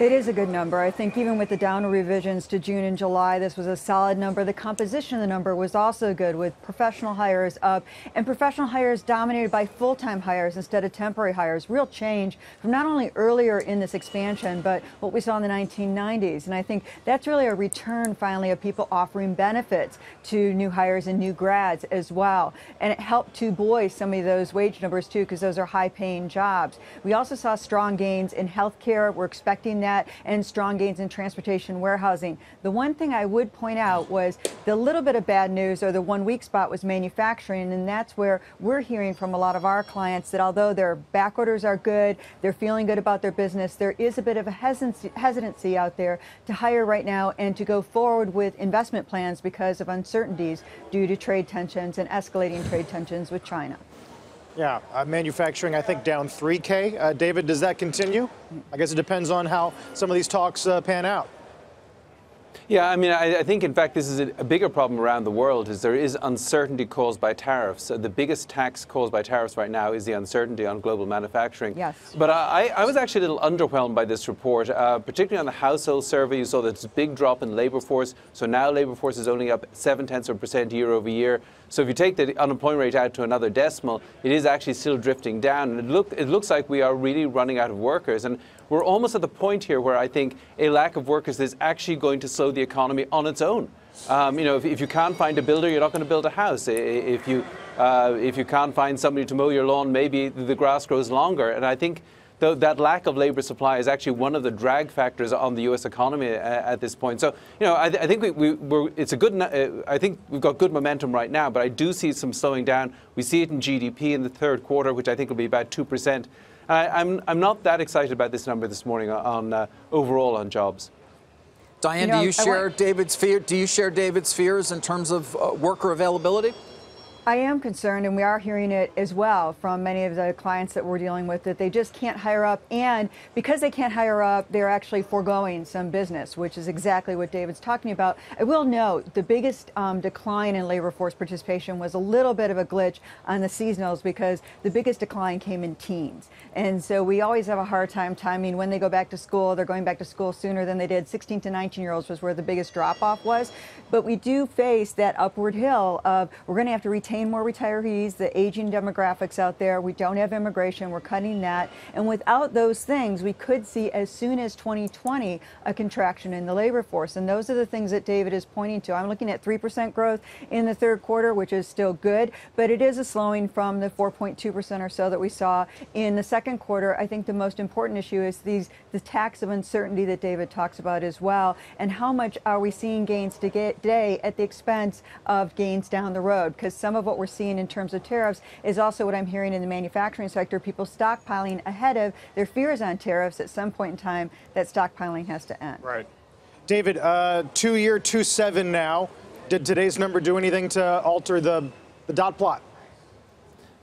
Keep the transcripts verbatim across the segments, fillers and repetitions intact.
It is a good number. I think even with the downward revisions to June and July, this was a solid number. The composition of the number was also good, with professional hires up and professional hires dominated by full-time hires instead of temporary hires. Real change from not only earlier in this expansion, but what we saw in the nineteen nineties. And I think that's really a return finally of people offering benefits to new hires and new grads as well. And it helped to buoy some of those wage numbers too, because those are high-paying jobs. We also saw strong gains in healthcare. We're expecting that. And strong gains in transportation, warehousing. The one thing I would point out was the little bit of bad news, or the one weak spot, was manufacturing, and that's where we're hearing from a lot of our clients that although their back orders are good, they're feeling good about their business, there is a bit of a hesitancy, hesitancy out there to hire right now and to go forward with investment plans because of uncertainties due to trade tensions and escalating trade tensions with China. Yeah, uh, manufacturing, I think, down three K. Uh, David, does that continue? I guess it depends on how some of these talks uh, pan out. Yeah, I mean, I, I think, in fact, this is a, a bigger problem around the world, is there is uncertainty caused by tariffs. So the biggest tax caused by tariffs right now is the uncertainty on global manufacturing. Yes. But I, I was actually a little underwhelmed by this report, uh, particularly on the household survey. You saw this big drop in labor force. So now labor force is only up seven-tenths of a percent year over year. So if you take the unemployment rate out to another decimal, it is actually still drifting down. And it, look, it looks like we are really running out of workers. And we're almost at the point here where I think a lack of workers is actually going to slow the economy on its own. Um, you know, if, if you can't find a builder, you're not going to build a house. If you, uh, if you can't find somebody to mow your lawn, maybe the grass grows longer. And I think though that lack of labor supply is actually one of the drag factors on the U S economy at, at this point. So, you know, I, th I think we, we, we're, it's a good, uh, I think we've got good momentum right now, but I do see some slowing down. We see it in G D P in the third quarter, which I think will be about two percent. I, I'm, I'm not that excited about this number this morning on, on uh, overall on jobs. Diane, you know, do you share David's fear? Do you share David's fears in terms of uh, worker availability? I am concerned, and we are hearing it as well from many of the clients that we're dealing with, that they just can't hire up, and because they can't hire up, they're actually foregoing some business, which is exactly what David's talking about. I will note the biggest um, decline in labor force participation was a little bit of a glitch on the seasonals, because the biggest decline came in teens, and so we always have a hard time timing when they go back to school. They're going back to school sooner than they did. sixteen to nineteen year olds was where the biggest drop off was, but we do face that upward hill of we're going to have to retain more retirees, the aging demographics out there. We don't have immigration. We're cutting that. And without those things, we could see as soon as twenty twenty a contraction in the labor force. And those are the things that David is pointing to. I'm looking at three percent growth in the third quarter, which is still good, but it is a slowing from the four point two percent or so that we saw in the second quarter. I think the most important issue is these the tax of uncertainty that David talks about as well. And how much are we seeing gains today at the expense of gains down the road? Because some of what we're seeing in terms of tariffs is also what I'm hearing in the manufacturing sector, people stockpiling ahead of their fears on tariffs. At some point in time, that stockpiling has to end. Right. David, uh, two-year, two seven now. Did today's number do anything to alter the, the dot plot?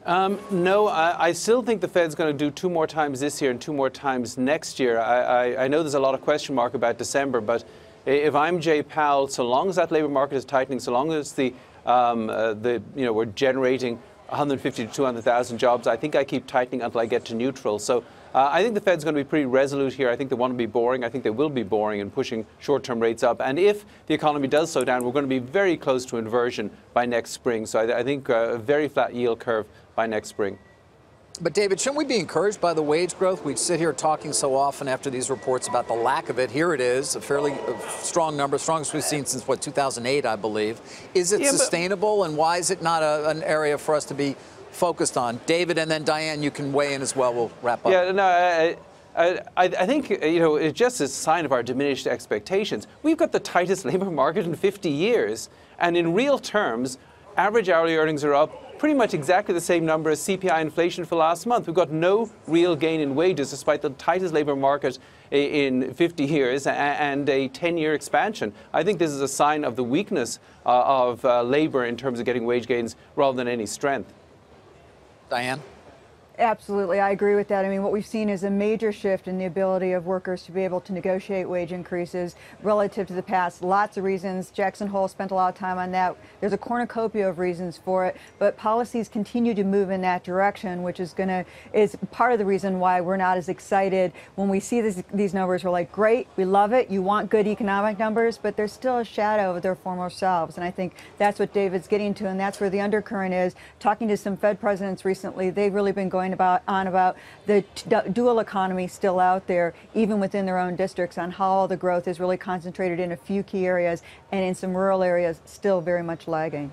Um, no, I, I still think the Fed's going to do two more times this year and two more times next year. I, I, I know there's a lot of question mark about December, but if I'm Jay Powell, so long as that labor market is tightening, so long as the Um, uh, the, you know, we're generating one hundred fifty to two hundred thousand jobs. I think I keep tightening until I get to neutral. So uh, I think the Fed's going to be pretty resolute here. I think they want to be boring. I think they will be boring and pushing short-term rates up. And if the economy does slow down, we're going to be very close to inversion by next spring. So I, I think uh, a very flat yield curve by next spring. But David, shouldn't we be encouraged by the wage growth? We sit here talking so often after these reports about the lack of it. Here it is, a fairly strong number, strongest we've seen since, what, two thousand eight, I believe. Is it yeah, sustainable, and why is it not a, an area for us to be focused on? David, and then Diane, you can weigh in as well. We'll wrap up. Yeah, no, I, I, I think, you know, it's just a sign of our diminished expectations. We've got the tightest labor market in fifty years, and in real terms, average hourly earnings are up pretty much exactly the same number as C P I inflation for last month. We've got no real gain in wages despite the tightest labor market in fifty years and a ten-year expansion. I think this is a sign of the weakness of labor in terms of getting wage gains rather than any strength. Diane? Absolutely, I agree with that. I mean, what we've seen is a major shift in the ability of workers to be able to negotiate wage increases relative to the past. Lots of reasons. Jackson Hole spent a lot of time on that. There's a cornucopia of reasons for it, but policies continue to move in that direction, which is going to is part of the reason why we're not as excited when we see this, these numbers. We're like, great, we love it. You want good economic numbers, but they're still a shadow of their former selves. And I think that's what David's getting to, and that's where the undercurrent is. Talking to some Fed presidents recently, they've really been going about on about the dual economy still out there, even within their own districts, on how all the growth is really concentrated in a few key areas, and in some rural areas still very much lagging.